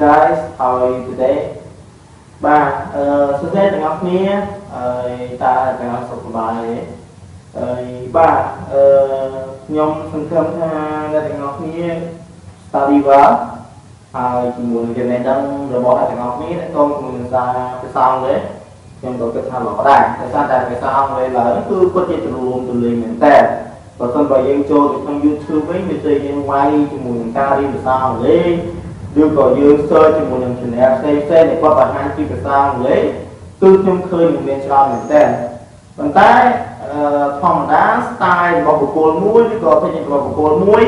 guys, how are you today? Và xin phép tặng ngọc nha, ta tặng ngọc sụp bài và nhóm phần cơm là tặng ngọc nha ta đi vào người dân này đang rồi bỏ tặng ngọc nha con của mình ra cái xong đấy nhóm tổ chức tham lõ đài tại sao đài cái xong đây là cứ có thể chủ luôn từ liền mình tè và con vào dân cho thì trong YouTube với người tây em quay thì mùi người ta đi được sao đấy đưa cầu dương sơ thì một lần chuyển FCC để qua bản hai chi được sao đấy tương trong khơi mình nên cho mình tên còn tay phòng đá style vào một cồn mũi thì có thể nhận vào một cồn mũi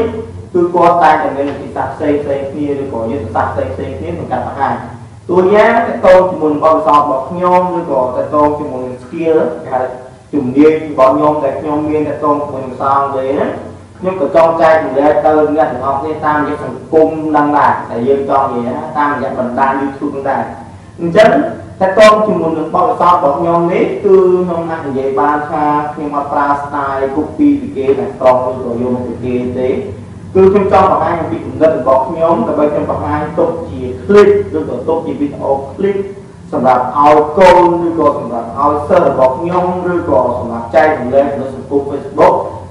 cứ qua tay thì mình thì sạc xây kia rồi có như sạc xây kia mình cả hai tôi nhé cái tô thì mình bao sọt bọc nhôm rồi có cái tô thì mình kia cả chủng điên bọc nhôm gạch nhôm viên cái tô mình sao đấy nhưng mà trong trai thì đây tôi nghe thằng học nên tam với thằng cung đăng lại tại dương con gì á tam dạy mình đăng YouTube đăng lại chấn cái con thì muốn được bao sao bọn nhau nếp từ hôm nay về ba kha nhưng mà prastyle copy thì kia là con rồi dùng thì kia thế cứ trong trong bọn anh bị gần bọn nhóm là bây trong bọn anh tốt chỉ clip được rồi tốt chỉ video clip sản phẩm ao côn rồi còn sản phẩm ao sơ bọn nhóm rồi còn sản phẩm trai thì lên nó sử dụng Facebook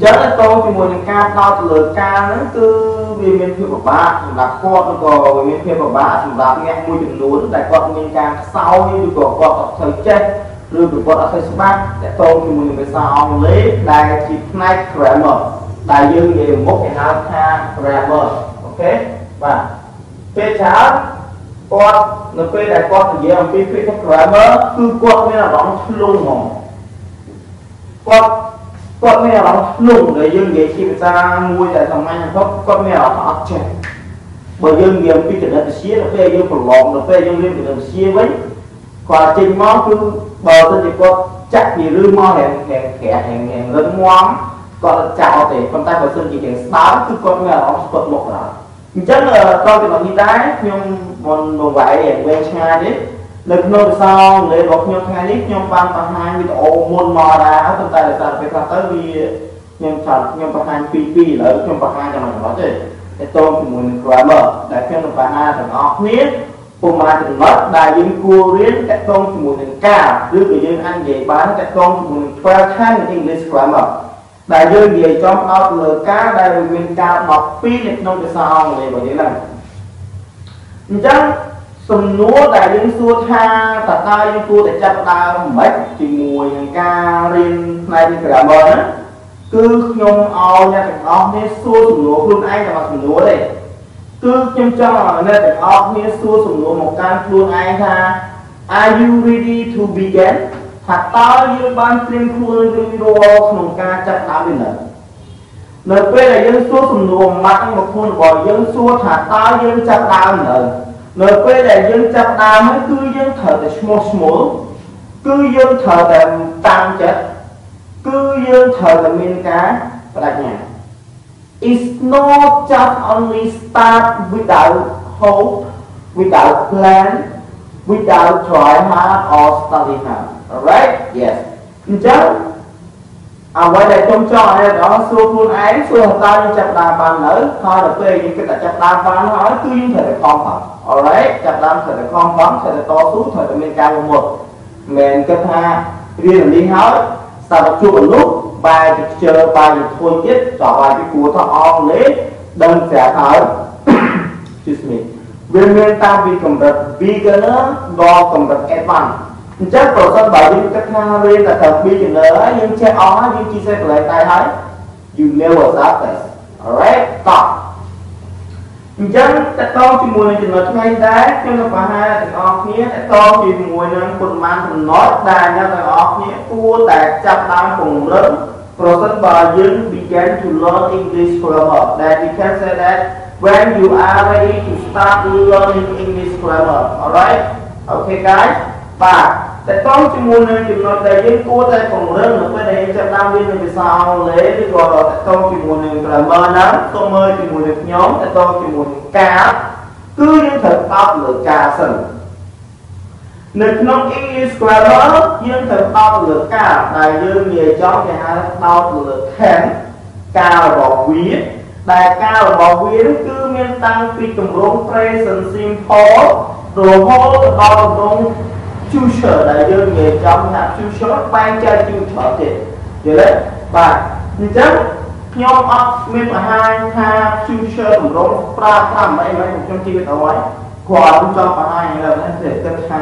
chắc là tôi thì muốn cao đau từ cao nó cứ vì mình thêm của bạn là quạt còn mình thêm của bạn thì bạn nghe mua chừng nún tại quạt mình càng sau như của quạt thời chết rồi của quạt ở Facebook để tôi thì mình phải sao lấy đại chip night grammar đại dương về một cái alpha grammar ok và phê cháo quạt nó phê đại quạt thì giờ mình phê grammar cứ quạt mới là đóng luôn mà quạt con mèo lủng để dương ghế khi người ta mua tại thằng anh không con mèo học trẻ bởi dương ghế khi trở nên xía là phê dương còn lỏng là phê dương lên trở nên xía với và trên mó cứ bờ tôi thì có chắc gì rư mò hẹn lớn ngoan còn chào thì con tay vào sân chỉ hẹn sáu cứ con mèo nó còn một rồi chắc là con thì bằng như tái nhưng một vải để quen trai đấy lực nô sao lấy bọc nhau hai lít nhau ban bằng hai mươi độ môn mò đá tầm tay là sao phải ra tới vì nhân thật nhân bằng hai pp lợi trong bằng hai cho mình nói gì cái tôm thì mình quá mở đại phiên được bằng hai thằng ngọt miết cùng mà thằng mất đại dương cua riết cái tôm thì mùi thằng ca đưa người dân ăn về bán cái tôm thì mùi thằng khoa English quá mở đại dương về trong ao lờ cá đại nguyên ca bọc pi lực nô sao lấy bởi thế này chắc sầm núa đại dương xua tha tạt tay dương xua để chặt đao mệt thì mùi hàng ca riêng này thì cả bờ đó cứ nhung ao nha thằng ao nên xua sầm núa luôn anh là mặt sầm núa đấy cứ nhung cho là nên thằng ao nên xua sầm núa một can luôn anh ha are you ready to begin thằng tao dương ban phim luôn dương video một ca chặt đao bên này nơi quê là dương xua sầm núa mặt một khuôn bò dương xua thằng tao dương chặt đao bên này lời quê là dân chặt đa mới cứ dân thờ để small cứ dân thờ để tăng chết cứ dân thờ để miên cá và đặt nhà it's not just only start without hope without plan without try hard or study hard alright yes chứ quay lại trong trò này đó xua khuôn ấy xua hợp ta dân chặt đa bàn lỡ thôi là quê những cái là chặt đa bàn nói cứ dân thờ để con phật alright chặt đam thời được con bấm thời được to xuống thời được men cao một một men cấp hai riêng đi hết sau đó chụp một lúc bài được chơi bài được thôi tiết trò bài cái cua thọ on lấy đơn sẽ thở excuse me viên men ta bị cầm đập beginner đo cầm đập advanced chắc tổ chức bài viên cấp hai riêng là tập beginner nhưng chơi on nhưng chia sẻ lại tay hết you never stop this alright stop dân các con thì mùi này nói ngay đấy nhưng mà hai thằng óc nhé các con thì mùi này còn mang thằng nói đài nha thằng óc nhé cua tại chặt đam cùng lớn process bà dân began to learn English grammar that you can say that when you are ready to start learning English grammar alright okay guys bye Tại tông chim môn nên chim nói đầy yên cua tay phòng rớt nữa quên đầy yên chạp đam viên vì sao lấy đi gọi đó. Tại tông chim môn nên là mơ nắm, không mơ chim môn nên nhóm, tại tông chim môn nên cá. Cứ những thật áp lực cá sẵn. Nên nông y square đó, những thật áp lực cá, đại dương nghề chó thì hai áp lực kháng, cá là bỏ quý. Đại cá là bỏ quý cứ miên tăng vì trùng rốn present simple, rồi hô từ bao rốn chú sở đại dương nghề trong nạp chú sở ban cho chú sở thì vậy đấy và như thế nhóm ốc mình là hai tha chú sở đồng rốn ra thăm ấy mấy trong chi biết đâu ấy quả cũng cho phải hai là anh sẽ cân tha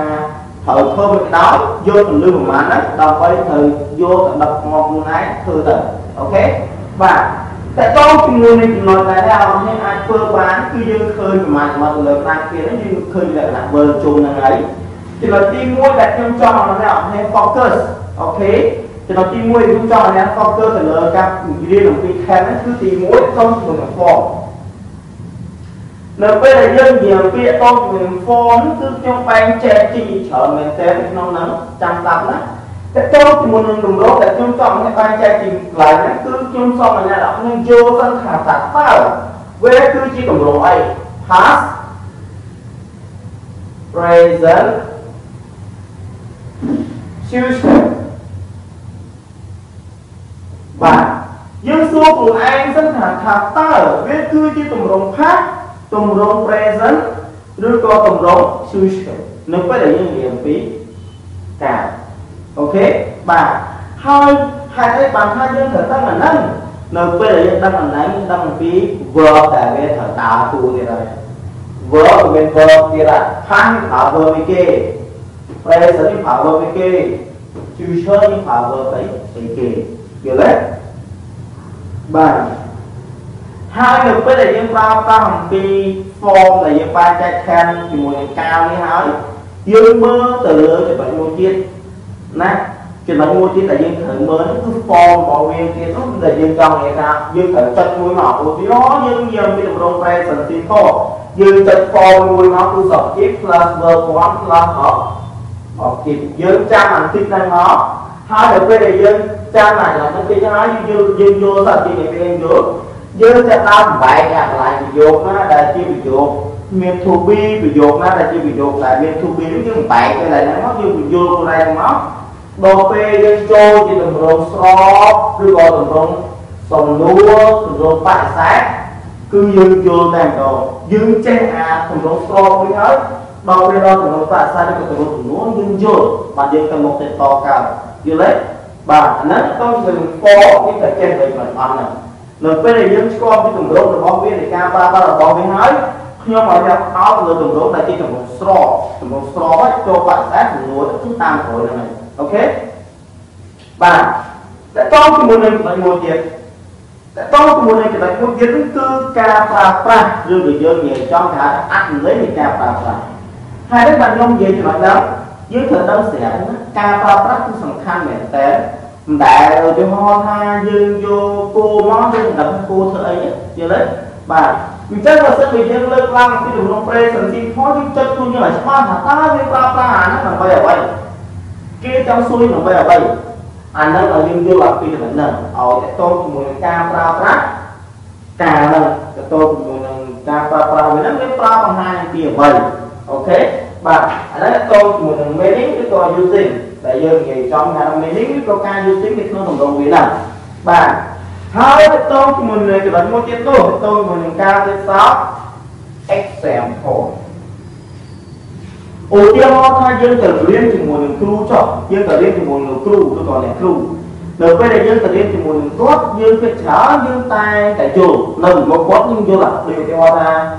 thở thơ bị đau vô từng lưu mà đấy đau ấy thử vô tận đập ngọt nguồn ấy thử tận ok và tại sao chúng người này nói tại sao nên ai cơ bán cứ dương khơi mà lời bàn kia nó dương khơi lại là bờ trồn là ấy thì là tim mũi đặt trong cho nó là nên focus ok thì là tim mũi chúng cho nên focus là các riêng đồng vị khen cứ tim mũi trong dùng là form là bây giờ dân nhiều kia tôi dùng form cứ trong bánh che chỉ chở mình té nó nắng chăm tắm đó tại sao chúng mình dùng đó để chúng cho nên bánh che chỉ lại nó cứ chúng cho mình là nên vô thân thả tạt vào về cứ chỉ đồng độ ấy pass present future và những số của anh rất là thạc ta viết cư chứ tổng rộng khác tổng rộng present đưa có tổng rộng future nó phải là những điểm phí cả ok và hai cái bàn hai dân thở tăng là nâng nó phải là những đăng ảnh đánh đăng phí vợ cả về thở tạo tù này rồi vợ của mình vợ thì là thang thảo vợ với kê present thì thảo vợ với kê future thì thảo vợ với kê được đấy và hai người với đại diện bao ta hồng pi form đại diện ba trái can thì một ngày cao đi hỏi dương mơ từ lửa thì bạn mua chiết nè thì bạn mua chiết đại diện thử mới cứ form mọi nguyên kia nó đại diện cao ngày nào dương thử chân mũi mọc của nó dương dương cái đồng rong pre sần tiền khô dương chân form mũi mọc của sọc chiết là vừa quán là họ học chiết dương cha mình tin đang nó hai người với đại diện cha này là công ty cho nó dương vô thật thì người bên được dương sẽ tao vậy là lại bị dột nó là chưa bị dột miền thu bi bị dột nó là chưa bị dột lại miền thu bi nó chứ vậy cái này nó chưa bị vô đây nó đồ pe dân trôi chỉ từng rồng xó đưa vào từng rồng sòng lúa từng rồng bãi sát cứ dương vô đàn đồ dương che à từng rồng xó mới hết đâu đây đó từng rồng bãi sát được từng rồng dương vô mà dương cần một tiền to cao như đấy và nó có dùng phố những cái trên đời mình ăn này lần bên này dân con cái tùng đốt là bóng viên này ca ba là bóng viên hết nhưng mà theo áo người tùng đốt là chỉ cần một straw ấy cho bạn sát người nó cứ tam khối này ok và tại sao cái môn này phải ngồi tiệt tại sao cái môn này phải ngồi tiệt đến tư ca ba ba riêng người dân nghề cho cả ăn lấy người ca ba ba hai đứa bạn không về thì bạn đâu dưới thời đó sẽ ca ba ba cũng sẵn khăn mẹ té đại rồi cho ho tha dương vô cô mó dương đập cô thơ ấy vậy đấy và mình chắc là sẽ bị thêm lên lăng cái đường long pre sần xin khó cái chân tôi như là ba thả ta với ba ta nó làm bây giờ vậy kia trong xuôi nó bây giờ vậy anh đang ở dương vô là phi được lần ở cái tôi cùng một ca ba ba cả lần cái tôi cùng một ca ba ba với nó cái ba bằng hai kia vậy ok và anh đang tôi cùng một mấy cái tôi using đại dương nghề trong nhà mình lính câu ca dương tính thì không đồng đồng gì nào và hai cái tôm của mình này thì vẫn mua tiếp tục tôi mình ca tới sáu example ổ tiêu hoa dương từ liên thì một đường cru chọn dương từ liên thì một đường cru tôi còn lại cru đầu quay đại dương từ liên thì một đường tốt dương cái chở dương tay tại chỗ lần một quất nhưng vô là đều tiêu hoa ra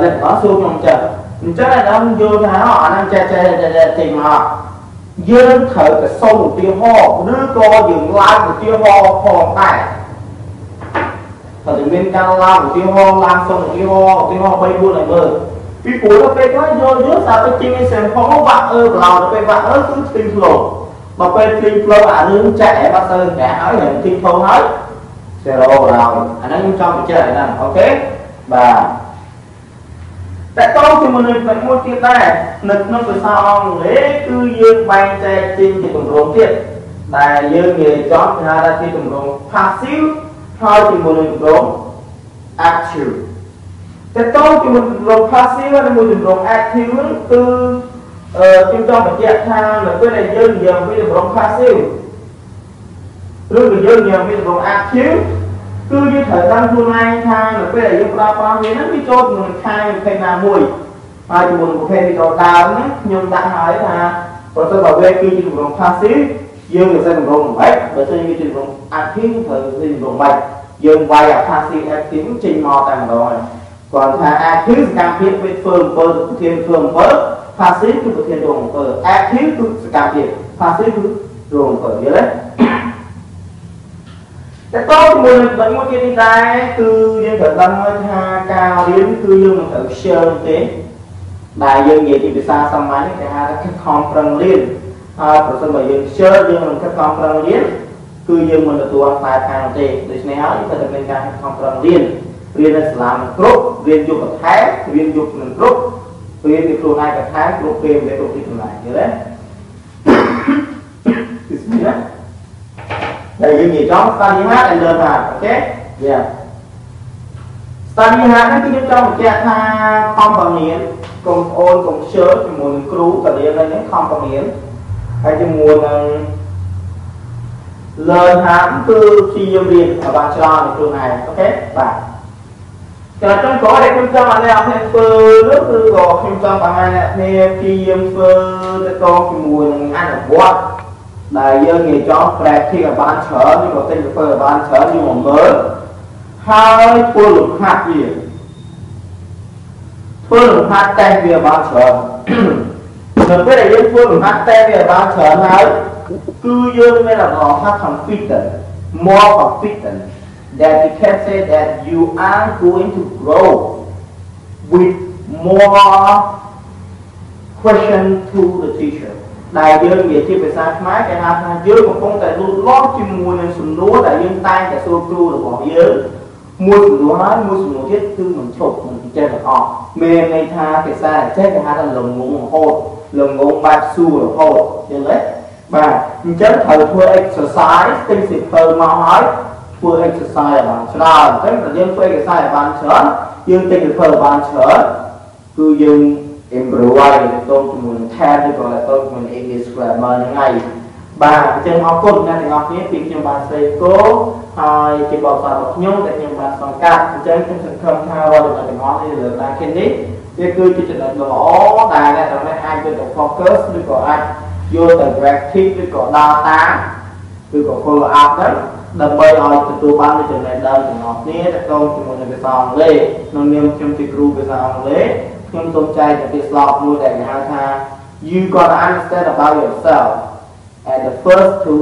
lên bó xuống trong chợ mình chắc là đang vô thái họ đang che tìm họ dương thở cái sâu một tiêu ho đứa co dừng lại một tiêu ho còn tay thở bên can la một tiêu ho lan sâu một tiêu ho bay buôn lại mờ cái cuối nó bên đó vô nước sao cái chim xem khó vặn lào nó bên vặn ơi cứ tinh flow mà bên tinh flow à nước chạy ba sơn cả nói là tinh flow hết xe lô lào anh ấy trong chơi này nè ok và Tại tôi thì mình phải mua tiết này, nực nó phải xong lấy cứ dương bánh chạy trên thì tổng rộn tiết. Tại dương nghề chót thì hai ra thì tổng rộn passive, thôi thì mình rộn active. Tại tôi thì mình rộn passive thì mình rộn active từ chúng ta phải chạy thang là cái này dương nhiều với rộn passive. Rồi mình dương nhiều với rộn active. Cứ như thời gian hôm nay thang là cái này dương ra nó bị chốt người khai phải là mùi mà chúng mình có thể bị đào đào nữa nhưng đã nói là còn tôi bảo vệ kia trình rộng pha xí dương người dân rộng bạch và tôi như trình rộng ạc thiên thời trình rộng bạch dương bài ạc pha xí ạc tiếng trình mò tàng rồi còn thà ạc thiên cảm thiện với phường vơ thiên phường vỡ pha xí cứ thiên rộng vỡ ạc thiên cứ cảm thiện pha xí cứ rộng vỡ như đấy. Cái tốt mình vẫn có cái đi tay cứ dân thật tâm tha cao đến cứ dân thật sơn thế đại dân gì thì bị xa xăm máy cái hai cái con trăng liên à phần mà dân sơn dân các con trăng liên cứ dân mình là tụ ăn tài thang thế để néo thì thật mình cái con trăng liên là làm group liên dục một tháng liên dục một group liên thì tụ hai cái tháng group game để tụ đi tụ lại như thế đây cái gì đó study hard and learn hard, ok? Yeah. Study hard nó cứ trong một cái tha không bằng miễn, cùng ôn cùng sớm thì muốn cứu cả điểm lên nó không bằng miễn. Hay thì muốn learn hard cứ khi yêu liền ở bàn tròn trường này, ok? Và cho nên có để chúng ta làm thêm phơi nước từ gò chúng ta bằng hai này thêm khi yêu phơi để con thì muốn ăn ở quán. Đại dương nghề chó đẹp khi là bán chở nhưng mà tên là phơi là bán chở nhưng mà mới hai phơi lục hạt gì phơi lục hạt tên vì là bán chở rồi cái đại dương phơi lục hạt tên vì là bán chở nói cư dương mới là nó hạt confident more confident that you can say that you are going to grow with more question to the teacher. Đại dương về chiếc về xa máy cái hạt hạt dương một con tại luôn lót chim mùi nên sùn lúa đại dương tay tại xô cru được bỏ dưới mua sùn lúa hết mua sùn lúa chết cứ mình chụp mình chơi được họ mềm này tha cái xa để chết cái hạt là lồng ngỗng hột lồng ngỗng bạc xu được hột như thế và chết thời thua exercise tinh xịt phơi mau hói thua exercise bạn sao thế là dương phơi cái xa là bạn chở dương tinh được phơi bạn chở cứ dương em rồi tôi muốn theo thì gọi là tôi muốn English grammar ngày bà trên học cốt này thì học những việc như bà xây cố hay chỉ bảo toàn học nhung tại những bà song ca trên trong trường không thao được là mình nói thì được là Kennedy cái cứ chỉ là đổ tài này là mấy ai được focus được có ai vô từ practice được có data được có follow up đấy đầm bơi rồi từ từ ban từ này đơn thì học nhé tại tôi muốn được song lê nông niêm trong cái group được song lê nhưng tôi chạy cái slot mua để người ta you gotta understand about yourself at the first to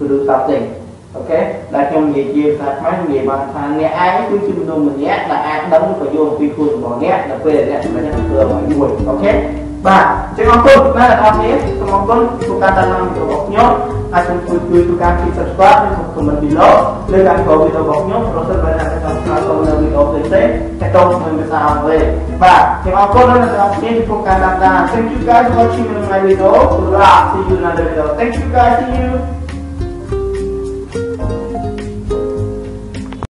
do something, ok? Là trong nghề gì là mấy nghề bằng thang nghe ai cứ chim đom mình nhét là ai đóng phải vô quy khuôn bỏ nhét là về nhét là nhét vừa mọi người, ok? Và trên con côn đó là tham nhé, trong con côn chúng ta đang làm kiểu bọc nhốt, ai trong côn chúng ta khi subscribe trong comment below, lên các cầu video bọc nhốt rồi sẽ về lại trong các cầu video tiếp theo, các cầu mình sẽ làm về. Và trên con côn đó là tham nhé, chúng ta đang làm. Thank you guys for watching my video. See you another video. Thank you guys. See you.